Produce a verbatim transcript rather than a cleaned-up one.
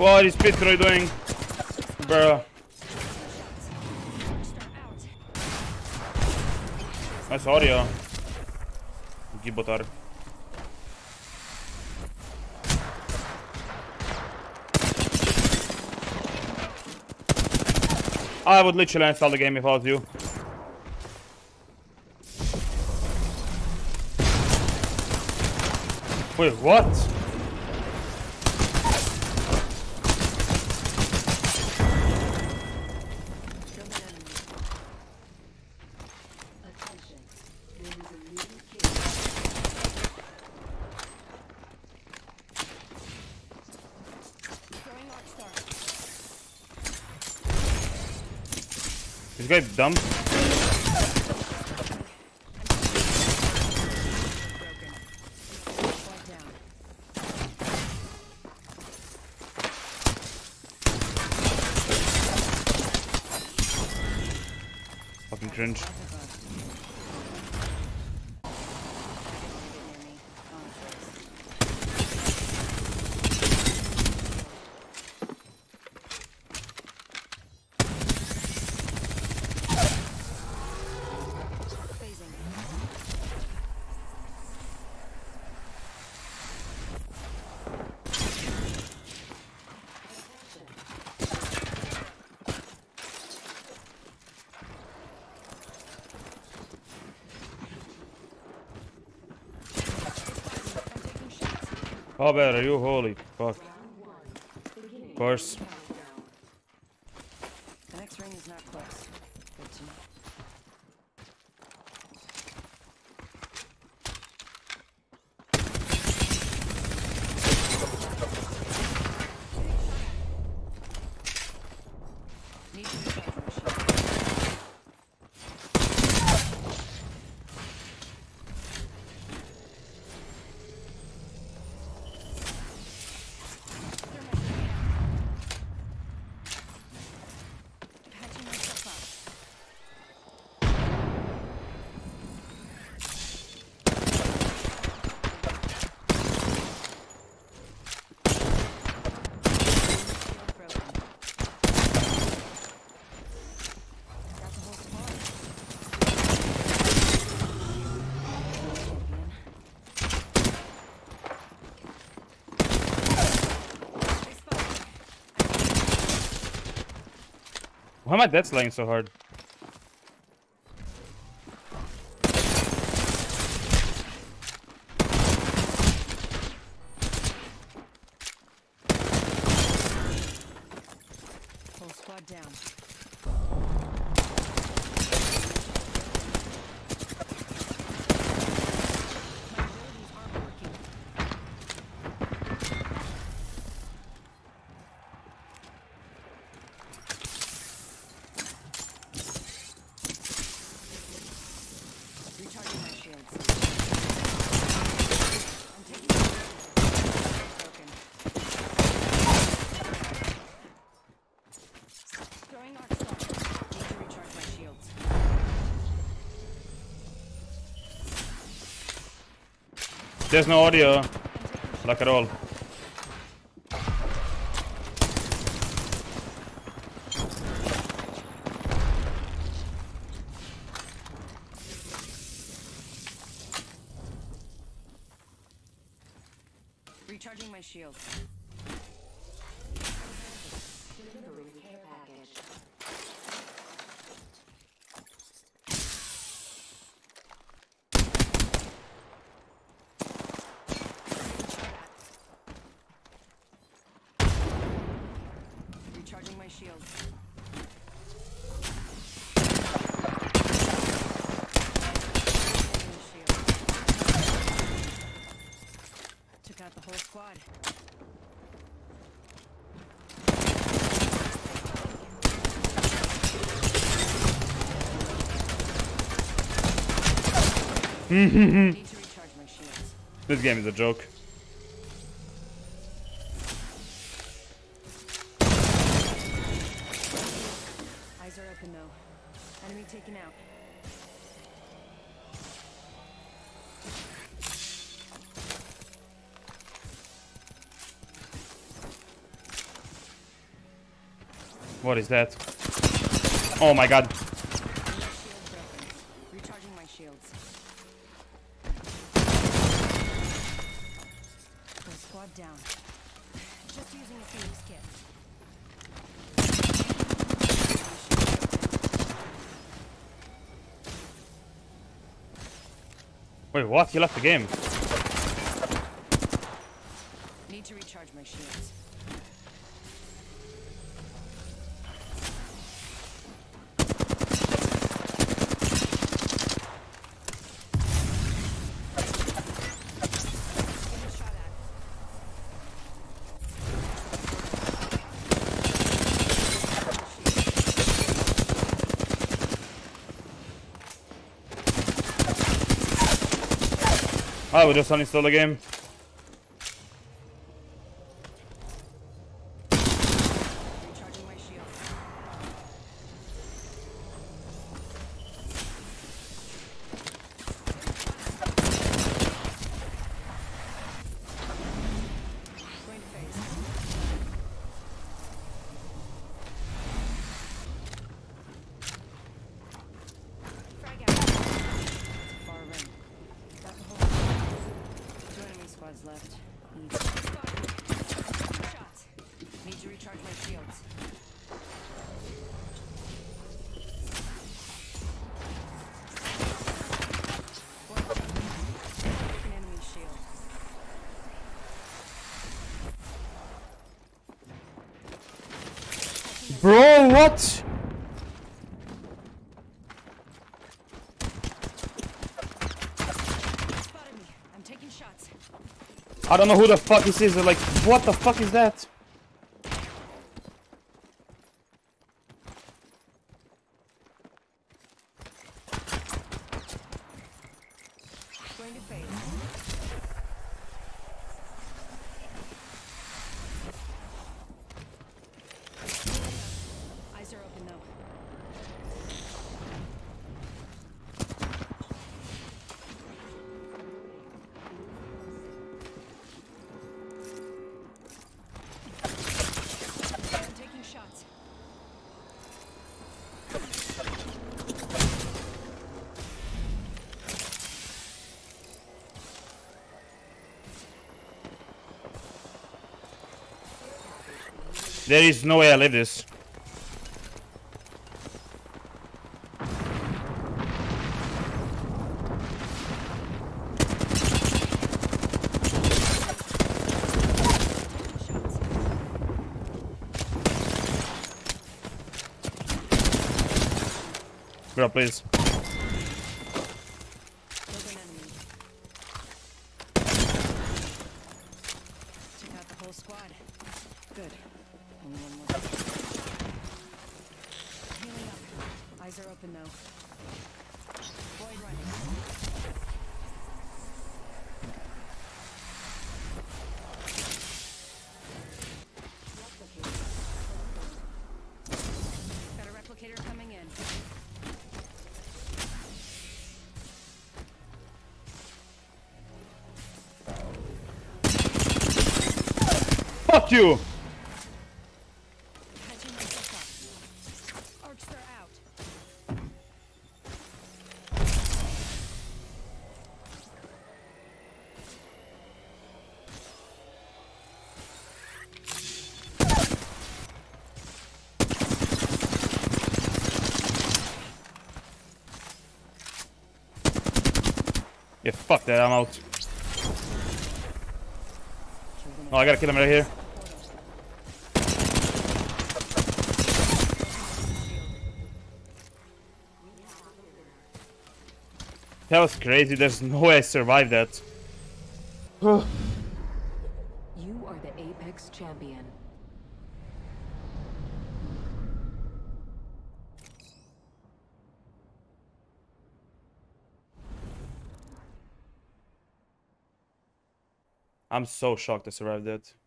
What is Pietro doing? Bruh. Nice audio. Gibbotar. I would literally install the game if I was you. Wait, what? This guy dumb. Fucking cringe. How bad are you? Holy fuck. Of course. The next ring is not close. Good to why am I dead slaying so hard? Whole squad down. There's no audio, like at all. Recharging my shield. Charging my shield. Took out the whole squad. This game is a joke. Open though. Enemy taken out. What is that? Oh my god. Recharging my shields. The squad down. Just using a Phoenix kit. Wait, what? He left the game. Need to recharge my shields. I would just uninstall the game. Recharging my shield. Going to phase. Frag out. Far right. Got the whole squads left. Need shots. Need to recharge my shields. Take an enemy shield. Bro, what? I don't know who the fuck this is. They're like, what the fuck is that? Going to phase. Eyes are open though. There is no way I live this. Girl, please. Took out the whole squad. Good. Only one more. Healing up. Eyes are open though. Void running. Replicator. Got a replicator coming in. Fuck you! Yeah, fuck that, I'm out. Oh, I gotta kill him right here. That was crazy, there's no way I survived that. You are the Apex champion. I'm so shocked I survived that.